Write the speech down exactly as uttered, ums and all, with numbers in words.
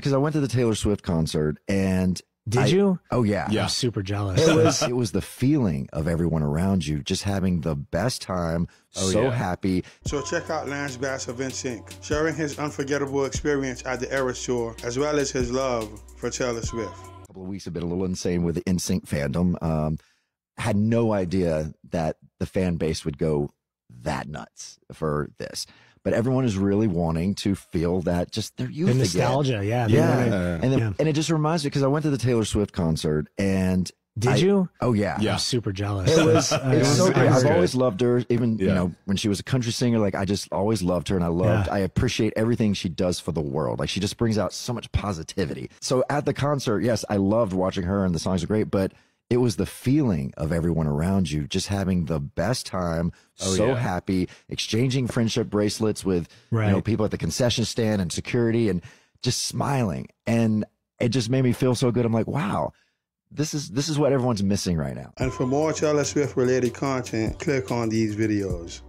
because I went to the Taylor Swift concert and Did I, you? Oh, yeah. yeah. I'm super jealous. It was, it was the feeling of everyone around you just having the best time, oh, so yeah. happy. So check out Lance Bass of N sync, sharing his unforgettable experience at the Eras Tour, as well as his love for Taylor Swift. A couple of weeks have been a little insane with the N sync fandom. Um, had no idea that the fan base would go that nuts for this. But everyone is really wanting to feel that just their youth, the nostalgia, yeah, yeah. Wanted, and then, yeah. And it just reminds me because I went to the Taylor Swift concert and did I, you? Oh yeah, yeah. I'm super jealous. It was. It was so great. I've always loved her, even yeah. you know when she was a country singer. Like I just always loved her, and I loved. Yeah. I appreciate everything she does for the world. Like she just brings out so much positivity. So at the concert, yes, I loved watching her, and the songs are great, but. It was the feeling of everyone around you just having the best time, oh, so yeah. happy, exchanging friendship bracelets with right. you know, people at the concession stand and security and just smiling. And it just made me feel so good. I'm like, wow, this is, this is what everyone's missing right now. And for more Taylor Swift related content, click on these videos.